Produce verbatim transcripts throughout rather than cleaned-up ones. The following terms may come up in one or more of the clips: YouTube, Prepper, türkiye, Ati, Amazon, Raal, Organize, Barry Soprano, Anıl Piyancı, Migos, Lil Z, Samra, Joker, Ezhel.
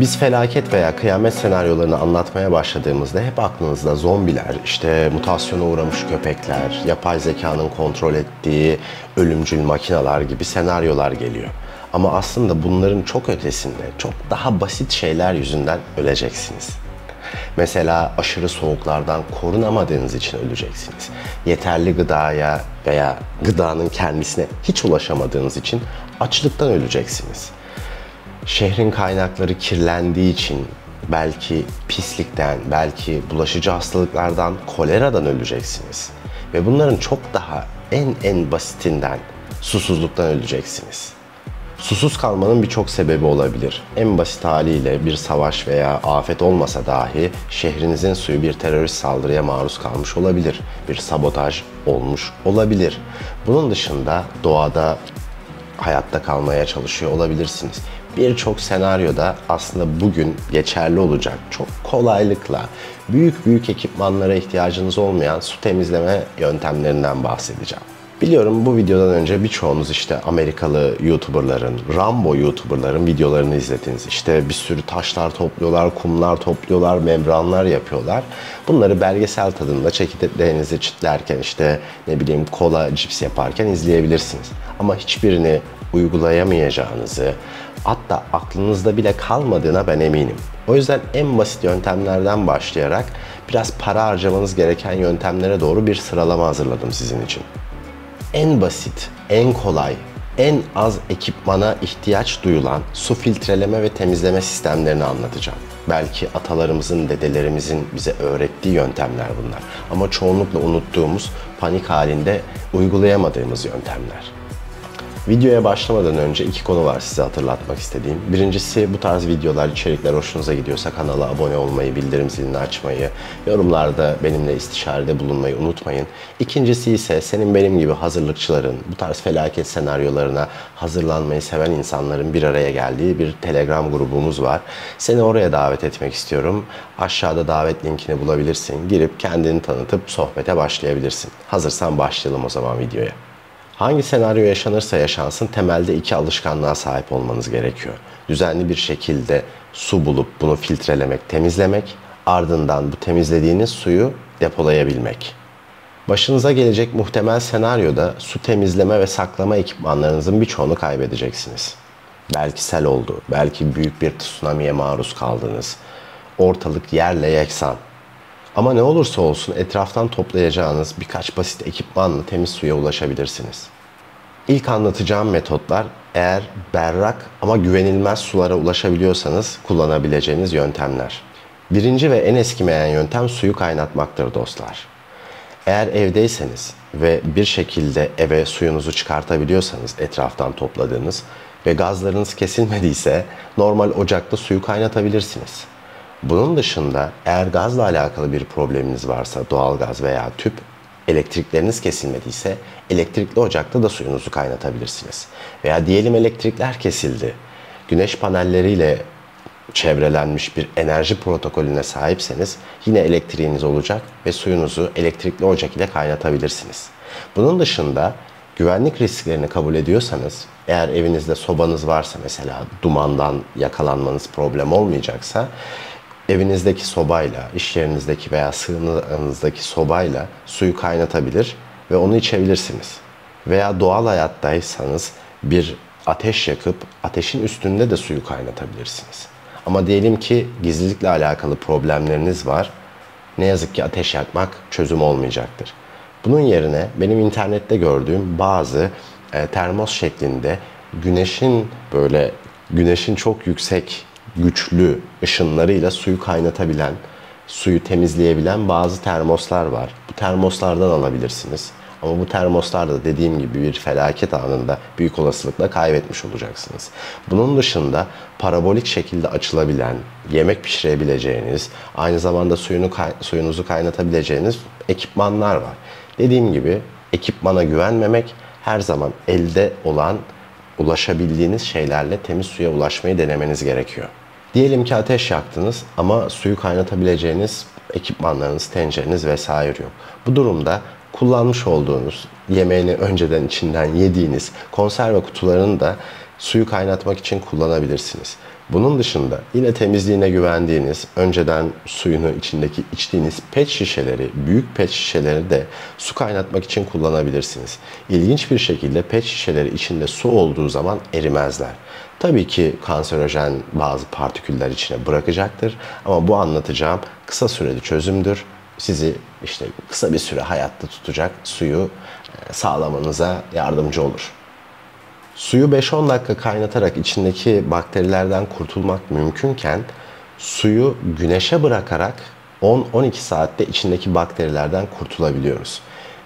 Biz felaket veya kıyamet senaryolarını anlatmaya başladığımızda hep aklınızda zombiler, işte mutasyona uğramış köpekler, yapay zekanın kontrol ettiği ölümcül makineler gibi senaryolar geliyor. Ama aslında bunların çok ötesinde, çok daha basit şeyler yüzünden öleceksiniz. Mesela aşırı soğuklardan korunamadığınız için öleceksiniz. Yeterli gıdaya veya gıdanın kendisine hiç ulaşamadığınız için açlıktan öleceksiniz. Şehrin kaynakları kirlendiği için belki pislikten, belki bulaşıcı hastalıklardan, koleradan öleceksiniz. Ve bunların çok daha en en basitinden, susuzluktan öleceksiniz. Susuz kalmanın birçok sebebi olabilir. En basit haliyle bir savaş veya afet olmasa dahi şehrinizin suyu bir terörist saldırıya maruz kalmış olabilir. Bir sabotaj olmuş olabilir. Bunun dışında doğada hayatta kalmaya çalışıyor olabilirsiniz. Birçok senaryoda aslında bugün geçerli olacak çok kolaylıkla büyük büyük ekipmanlara ihtiyacınız olmayan su temizleme yöntemlerinden bahsedeceğim. Biliyorum bu videodan önce birçoğunuz işte Amerikalı YouTuber'ların, Rambo YouTuber'ların videolarını izlediniz. İşte bir sürü taşlar topluyorlar, kumlar topluyorlar, membranlar yapıyorlar. Bunları belgesel tadında çekirdeğinizi çitlerken işte ne bileyim kola, cips yaparken izleyebilirsiniz. Ama hiçbirini uygulayamayacağınızı, hatta aklınızda bile kalmadığına ben eminim. O yüzden en basit yöntemlerden başlayarak biraz para harcamanız gereken yöntemlere doğru bir sıralama hazırladım sizin için. En basit, en kolay, en az ekipmana ihtiyaç duyulan su filtreleme ve temizleme sistemlerini anlatacağım. Belki atalarımızın, dedelerimizin bize öğrettiği yöntemler bunlar. Ama çoğunlukla unuttuğumuz, panik halinde uygulayamadığımız yöntemler. Videoya başlamadan önce iki konu var size hatırlatmak istediğim. Birincisi, bu tarz videolar, içerikler hoşunuza gidiyorsa kanala abone olmayı, bildirim zilini açmayı, yorumlarda benimle istişarede bulunmayı unutmayın. İkincisi ise senin benim gibi hazırlıkçıların, bu tarz felaket senaryolarına hazırlanmayı seven insanların bir araya geldiği bir Telegram grubumuz var. Seni oraya davet etmek istiyorum. Aşağıda davet linkini bulabilirsin. Girip kendini tanıtıp sohbete başlayabilirsin. Hazırsan başlayalım o zaman videoya. Hangi senaryo yaşanırsa yaşansın temelde iki alışkanlığa sahip olmanız gerekiyor. Düzenli bir şekilde su bulup bunu filtrelemek, temizlemek, ardından bu temizlediğiniz suyu depolayabilmek. Başınıza gelecek muhtemel senaryoda su temizleme ve saklama ekipmanlarınızın birçoğunu kaybedeceksiniz. Belki sel oldu, belki büyük bir tsunamiye maruz kaldınız. Ortalık yerle yeksan. Ama ne olursa olsun etraftan toplayacağınız birkaç basit ekipmanla temiz suya ulaşabilirsiniz. İlk anlatacağım metotlar eğer berrak ama güvenilmez sulara ulaşabiliyorsanız kullanabileceğiniz yöntemler. Birinci ve en eskimeyen yöntem suyu kaynatmaktır dostlar. Eğer evdeyseniz ve bir şekilde eve suyunuzu çıkartabiliyorsanız etraftan topladığınız ve gazlarınız kesilmediyse normal ocakta suyu kaynatabilirsiniz. Bunun dışında eğer gazla alakalı bir probleminiz varsa, doğalgaz veya tüp, elektrikleriniz kesilmediyse elektrikli ocakta da suyunuzu kaynatabilirsiniz. Veya diyelim elektrikler kesildi, güneş panelleriyle çevrelenmiş bir enerji protokolüne sahipseniz yine elektriğiniz olacak ve suyunuzu elektrikli ocak ile kaynatabilirsiniz. Bunun dışında güvenlik risklerini kabul ediyorsanız, eğer evinizde sobanız varsa mesela dumandan yakalanmanız problem olmayacaksa, evinizdeki sobayla, iş yerinizdeki veya sığınağınızdaki sobayla suyu kaynatabilir ve onu içebilirsiniz. Veya doğal hayattaysanız bir ateş yakıp ateşin üstünde de suyu kaynatabilirsiniz. Ama diyelim ki gizlilikle alakalı problemleriniz var. Ne yazık ki ateş yakmak çözüm olmayacaktır. Bunun yerine benim internette gördüğüm bazı e, termos şeklinde güneşin böyle güneşin çok yüksek güçlü ışınlarıyla suyu kaynatabilen, suyu temizleyebilen bazı termoslar var. Bu termoslardan alabilirsiniz. Ama bu termoslar da dediğim gibi bir felaket anında büyük olasılıkla kaybetmiş olacaksınız. Bunun dışında parabolik şekilde açılabilen, yemek pişirebileceğiniz, aynı zamanda suyunu, suyunuzu kaynatabileceğiniz ekipmanlar var. Dediğim gibi ekipmana güvenmemek, her zaman elde olan, ulaşabildiğiniz şeylerle temiz suya ulaşmayı denemeniz gerekiyor. Diyelim ki ateş yaktınız ama suyu kaynatabileceğiniz ekipmanlarınız, tencereniz vesaire yok. Bu durumda kullanmış olduğunuz, yemeğini önceden içinden yediğiniz konserve kutularını da suyu kaynatmak için kullanabilirsiniz. Bunun dışında yine temizliğine güvendiğiniz, önceden suyunu içindeki içtiğiniz pet şişeleri, büyük pet şişeleri de su kaynatmak için kullanabilirsiniz. İlginç bir şekilde pet şişeleri içinde su olduğu zaman erimezler. Tabii ki kanserojen bazı partiküller içine bırakacaktır ama bu anlatacağım kısa süreli çözümdür. Sizi işte kısa bir süre hayatta tutacak suyu sağlamanıza yardımcı olur. Suyu beş on dakika kaynatarak içindeki bakterilerden kurtulmak mümkünken suyu güneşe bırakarak on on iki saatte içindeki bakterilerden kurtulabiliyoruz.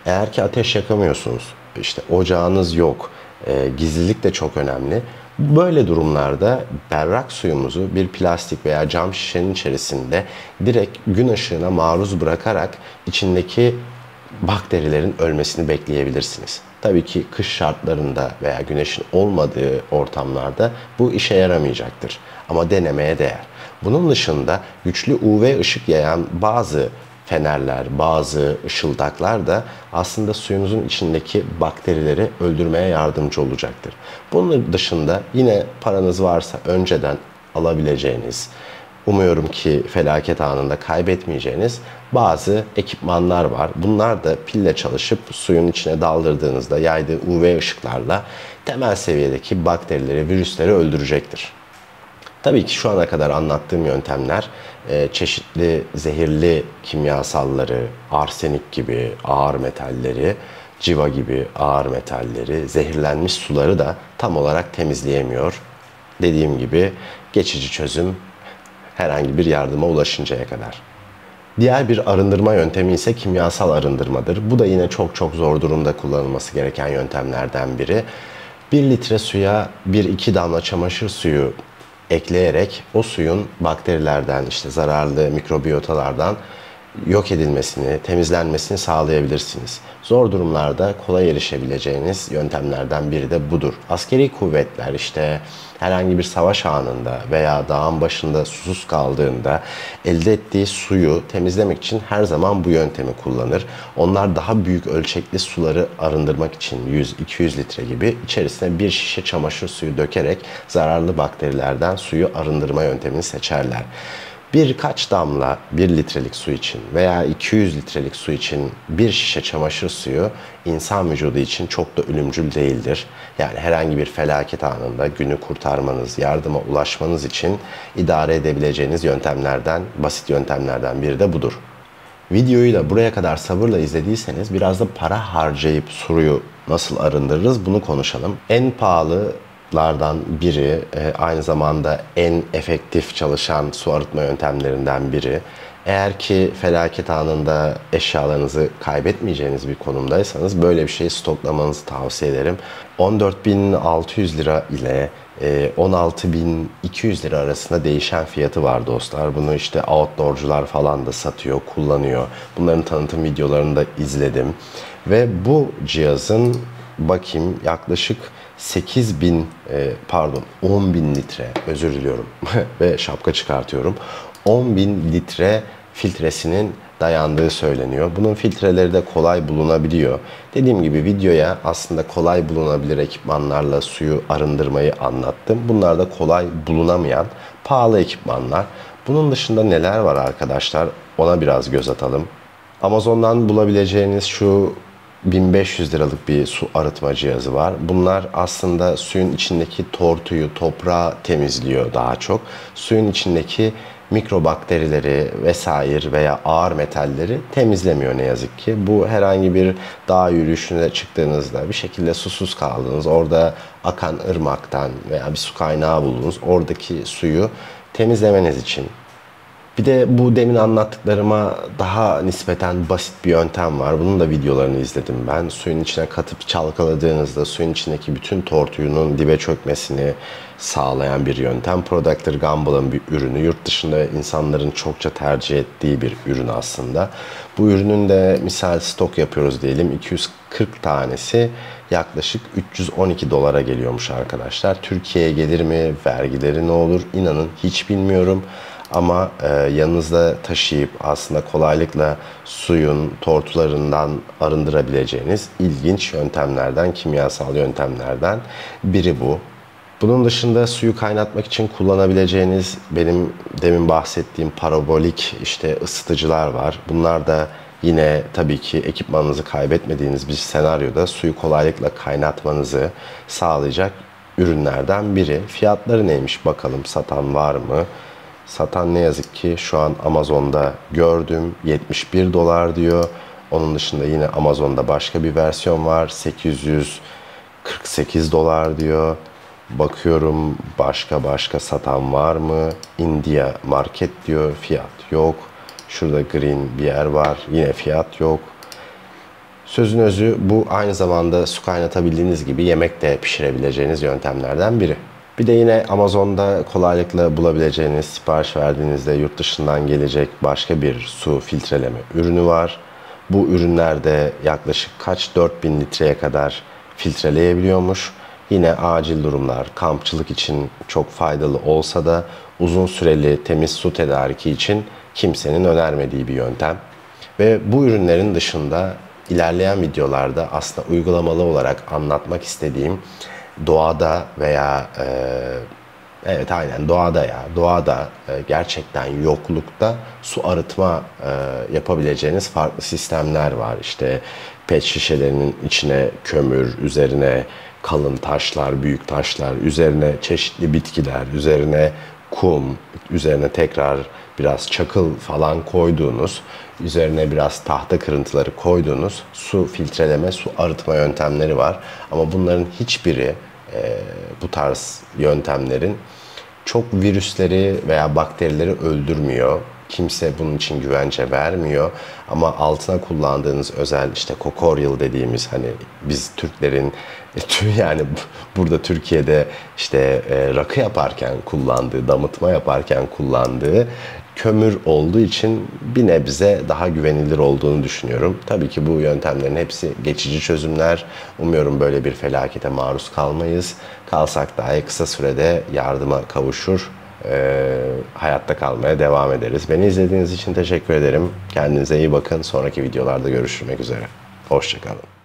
Eğer ki ateş yakamıyorsunuz, işte ocağınız yok, e, gizlilik de çok önemli. Böyle durumlarda berrak suyumuzu bir plastik veya cam şişenin içerisinde direkt gün ışığına maruz bırakarak içindeki bakterilerin ölmesini bekleyebilirsiniz. Tabii ki kış şartlarında veya güneşin olmadığı ortamlarda bu işe yaramayacaktır. Ama denemeye değer. Bunun dışında güçlü U V ışık yayan bazı fenerler, bazı ışıldaklar da aslında suyunuzun içindeki bakterileri öldürmeye yardımcı olacaktır. Bunun dışında yine paranız varsa önceden alabileceğiniz, umuyorum ki felaket anında kaybetmeyeceğiniz bazı ekipmanlar var. Bunlar da pille çalışıp suyun içine daldırdığınızda yaydığı U V ışıklarla temel seviyedeki bakterileri, virüsleri öldürecektir. Tabii ki şu ana kadar anlattığım yöntemler çeşitli zehirli kimyasalları, arsenik gibi ağır metalleri, civa gibi ağır metalleri, zehirlenmiş suları da tam olarak temizleyemiyor. Dediğim gibi geçici çözüm herhangi bir yardıma ulaşıncaya kadar. Diğer bir arındırma yöntemi ise kimyasal arındırmadır. Bu da yine çok çok zor durumda kullanılması gereken yöntemlerden biri. bir litre suya bir iki damla çamaşır suyu ekleyerek o suyun bakterilerden, işte zararlı mikrobiyotalardan yok edilmesini, temizlenmesini sağlayabilirsiniz. Zor durumlarda kolay erişebileceğiniz yöntemlerden biri de budur. Askeri kuvvetler işte herhangi bir savaş anında veya dağın başında susuz kaldığında elde ettiği suyu temizlemek için her zaman bu yöntemi kullanır. Onlar daha büyük ölçekli suları arındırmak için yüz iki yüz litre gibi içerisine bir şişe çamaşır suyu dökerek zararlı bakterilerden suyu arındırma yöntemini seçerler. Birkaç damla bir litrelik su için veya iki yüz litrelik su için bir şişe çamaşır suyu insan vücudu için çok da ölümcül değildir. Yani herhangi bir felaket anında günü kurtarmanız, yardıma ulaşmanız için idare edebileceğiniz yöntemlerden, basit yöntemlerden biri de budur. Videoyu da buraya kadar sabırla izlediyseniz biraz da para harcayıp suyu nasıl arındırırız bunu konuşalım. En pahalı biri, aynı zamanda en efektif çalışan su arıtma yöntemlerinden biri. Eğer ki felaket anında eşyalarınızı kaybetmeyeceğiniz bir konumdaysanız böyle bir şeyi stoklamanızı tavsiye ederim. on dört bin altı yüz lira ile on altı bin iki yüz lira arasında değişen fiyatı var dostlar. Bunu işte outdoorcular falan da satıyor, kullanıyor. Bunların tanıtım videolarını da izledim. Ve bu cihazın bakayım yaklaşık sekiz bin pardon on bin litre, özür diliyorum ve şapka çıkartıyorum, on bin litre filtresinin dayandığı söyleniyor. Bunun filtreleri de kolay bulunabiliyor. Dediğim gibi videoya aslında kolay bulunabilir ekipmanlarla suyu arındırmayı anlattım. Bunlar da kolay bulunamayan pahalı ekipmanlar. Bunun dışında neler var arkadaşlar, ona biraz göz atalım. Amazon'dan bulabileceğiniz şu bin beş yüz liralık bir su arıtma cihazı var. Bunlar aslında suyun içindeki tortuyu, toprağı temizliyor daha çok. Suyun içindeki mikrobakterileri vesaire veya ağır metalleri temizlemiyor ne yazık ki. Bu herhangi bir dağ yürüyüşüne çıktığınızda bir şekilde susuz kaldınız. Orada akan ırmaktan veya bir su kaynağı buldunuz. Oradaki suyu temizlemeniz için. Bir de bu demin anlattıklarıma daha nispeten basit bir yöntem var. Bunun da videolarını izledim ben. Suyun içine katıp çalkaladığınızda suyun içindeki bütün tortuyunun dibe çökmesini sağlayan bir yöntem. Procter and Gamble'ın bir ürünü. Yurt dışında insanların çokça tercih ettiği bir ürün aslında. Bu ürünün de misal stok yapıyoruz diyelim. iki yüz kırk tanesi yaklaşık üç yüz on iki dolara geliyormuş arkadaşlar. Türkiye'ye gelir mi? Vergileri ne olur? İnanın hiç bilmiyorum. Ama e, yanınızda taşıyıp aslında kolaylıkla suyun tortularından arındırabileceğiniz ilginç yöntemlerden, kimyasal yöntemlerden biri bu. Bunun dışında suyu kaynatmak için kullanabileceğiniz benim demin bahsettiğim parabolik işte ısıtıcılar var. Bunlar da yine tabii ki ekipmanınızı kaybetmediğiniz bir senaryoda suyu kolaylıkla kaynatmanızı sağlayacak ürünlerden biri. Fiyatları neymiş bakalım, satan var mı? Satan ne yazık ki şu an Amazon'da gördüm yetmiş bir dolar diyor. Onun dışında yine Amazon'da başka bir versiyon var. sekiz yüz kırk sekiz dolar diyor. Bakıyorum başka başka satan var mı? India Market diyor. Fiyat yok. Şurada green bir yer var. Yine fiyat yok. Sözün özü bu, aynı zamanda su kaynatabildiğiniz gibi yemek de pişirebileceğiniz yöntemlerden biri. Bir de yine Amazon'da kolaylıkla bulabileceğiniz, sipariş verdiğinizde yurt dışından gelecek başka bir su filtreleme ürünü var. Bu ürünlerde yaklaşık kaç dört bin litreye kadar filtreleyebiliyormuş. Yine acil durumlar, kampçılık için çok faydalı olsa da uzun süreli temiz su tedariki için kimsenin önermediği bir yöntem. Ve bu ürünlerin dışında ilerleyen videolarda aslında uygulamalı olarak anlatmak istediğim doğada veya e, evet aynen doğada ya doğada e, gerçekten yoklukta su arıtma e, yapabileceğiniz farklı sistemler var. İşte pet şişelerinin içine kömür, üzerine kalın taşlar, büyük taşlar, üzerine çeşitli bitkiler, üzerine kum, üzerine tekrar biraz çakıl falan koyduğunuz, üzerine biraz tahta kırıntıları koyduğunuz su filtreleme, su arıtma yöntemleri var. Ama bunların hiçbiri e, bu tarz yöntemlerin çok virüsleri veya bakterileri öldürmüyor. Kimse bunun için güvence vermiyor. Ama altına kullandığınız özel işte kokoryal dediğimiz, hani biz Türklerin yani burada Türkiye'de işte rakı yaparken kullandığı, damıtma yaparken kullandığı kömür olduğu için bir nebze daha güvenilir olduğunu düşünüyorum. Tabii ki bu yöntemlerin hepsi geçici çözümler. Umuyorum böyle bir felakete maruz kalmayız. Kalsak dahi kısa sürede yardıma kavuşur. Ee, hayatta kalmaya devam ederiz. Beni izlediğiniz için teşekkür ederim. Kendinize iyi bakın. Sonraki videolarda görüşmek üzere. Hoşça kalın.